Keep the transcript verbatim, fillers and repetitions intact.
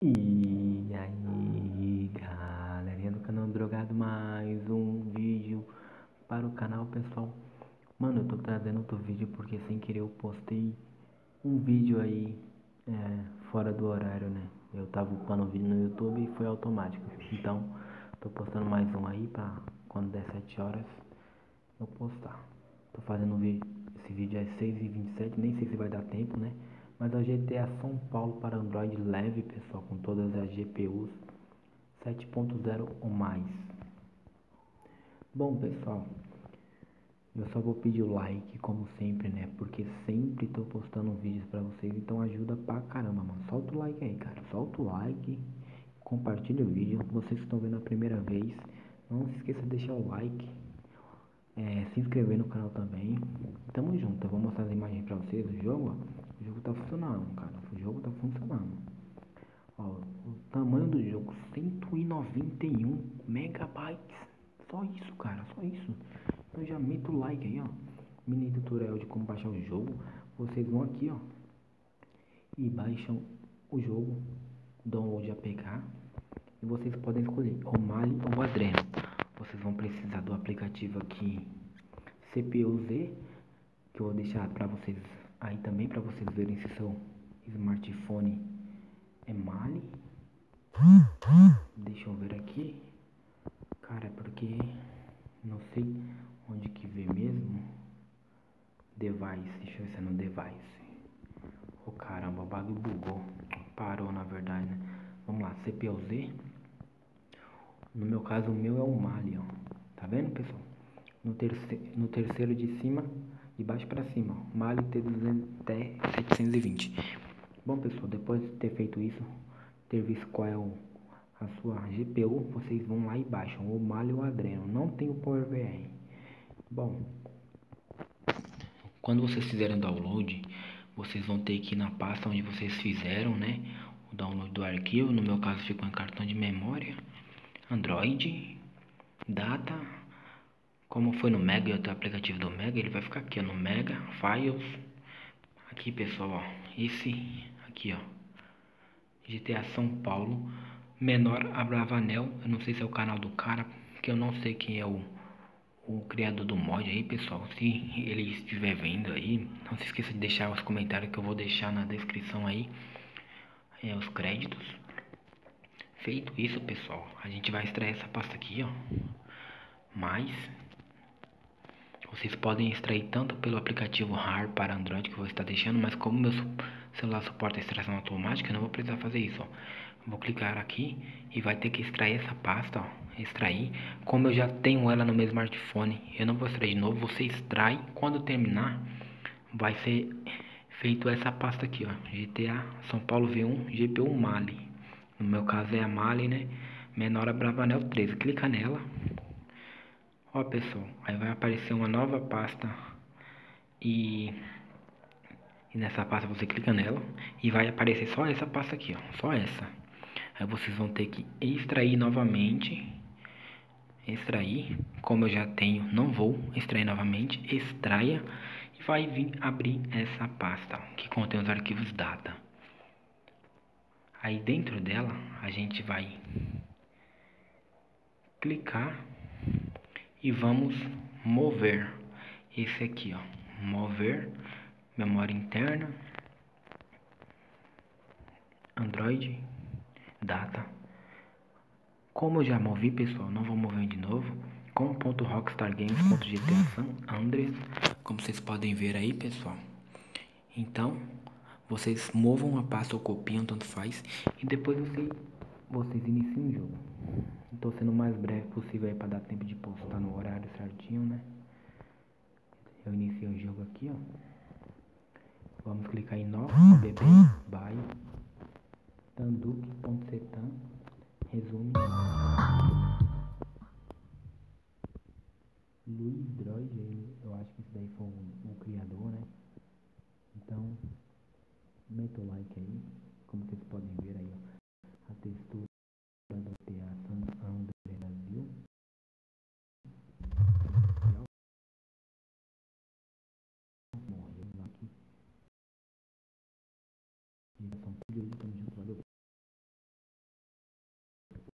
E aí, galerinha do canal Androgado, mais um vídeo para o canal, pessoal. Mano, eu tô trazendo outro vídeo porque sem querer eu postei um vídeo aí é, fora do horário, né? Eu tava upando um vídeo no YouTube e foi automático. Então, tô postando mais um aí pra quando der sete horas eu postar. Tô fazendo um vídeo, esse vídeo é seis e vinte e sete, nem sei se vai dar tempo, né? Mas é o G T A São Paulo para Android leve, pessoal, com todas as G P Us sete ponto zero ou mais. Bom, pessoal, eu só vou pedir o like, como sempre, né? Porque sempre tô postando vídeos pra vocês, então ajuda pra caramba, mano. Solta o like aí, cara. Solta o like, compartilha o vídeo. Vocês que estão vendo a primeira vez, não se esqueça de deixar o like. É, se inscrever no canal também. Tamo junto, eu vou mostrar as imagens pra vocês do jogo. O jogo tá funcionando, cara. O jogo tá funcionando. Ó, o tamanho do jogo, cento e noventa e um megabytes. Só isso, cara, só isso. Então já meto o like aí, ó. Mini tutorial de como baixar o jogo. Vocês vão aqui, ó, e baixam o jogo, download A P K. E vocês podem escolher o Mali ou o Adreno. Vocês vão precisar do aplicativo aqui C P U Z, que eu vou deixar para vocês aí também, para vocês verem se seu smartphone é Mali. Deixa eu ver aqui, cara, porque não sei onde que vê mesmo. Device, deixa eu ver se é no device. Oh, caramba, o bagulho bugou, parou, na verdade, né? Vamos lá, C P U Z. No meu caso, o meu é o Mali, ó. Tá vendo, pessoal? No terceiro, no terceiro de cima, de baixo pra cima, ó. Mali T setecentos e vinte. Bom, pessoal, depois de ter feito isso, ter visto qual é o, a sua G P U, vocês vão lá e baixam o Mali ou o Adreno. Não tem o PowerVR. Bom, quando vocês fizerem o download, vocês vão ter que ir na pasta onde vocês fizeram, né, o download do arquivo. No meu caso, ficou em cartão de memória, Android, data, como foi no Mega, eu tenho o aplicativo do Mega, ele vai ficar aqui, ó, no Mega, Files, aqui, pessoal, ó, esse aqui, ó, G T A São Paulo, menor Abravanel, eu não sei se é o canal do cara, porque eu não sei quem é o, o criador do mod aí, pessoal. Se ele estiver vendo aí, não se esqueça de deixar os comentários que eu vou deixar na descrição aí, é, os créditos. Feito isso, pessoal, a gente vai extrair essa pasta aqui, ó. Mas vocês podem extrair tanto pelo aplicativo R A R para Android, que eu vou estar deixando, mas como meu celular suporta a extração automática, eu não vou precisar fazer isso, ó. Vou clicar aqui e vai ter que extrair essa pasta, ó. Extrair. Como eu já tenho ela no meu smartphone, eu não vou extrair de novo. Você extrai. Quando terminar, vai ser feito essa pasta aqui, ó. G T A São Paulo V um G P U Mali. No meu caso é a Mali, né? Menor Abravanel treze. Clica nela. Ó, pessoal. Aí vai aparecer uma nova pasta. E... e nessa pasta você clica nela. E vai aparecer só essa pasta aqui, ó. Só essa. Aí vocês vão ter que extrair novamente. Extrair. Como eu já tenho, não vou extrair novamente. Extraia. E vai vir abrir essa pasta, ó, que contém os arquivos data. Aí dentro dela a gente vai clicar e vamos mover esse aqui, ó, mover memória interna, Android, data. Como eu já movi, pessoal, não vou mover de novo. Com ponto Rockstar Games ponto G T A San Andreas, como vocês podem ver aí, pessoal. Então vocês movam a pasta ou copiam, tanto faz. E depois você, vocês iniciam o jogo. Estou sendo o mais breve possível aí para dar tempo de postar no horário certinho, né? Eu iniciei o jogo aqui, ó. Vamos clicar em novo, bebê, bye, tanduque.setan, resume, Android, eu acho que isso daí foi o, o criador, né? Então... meta o like aí, como vocês podem ver aí, ó, a textura do G T A San Andreas. Morreu aqui. E são tudo aí,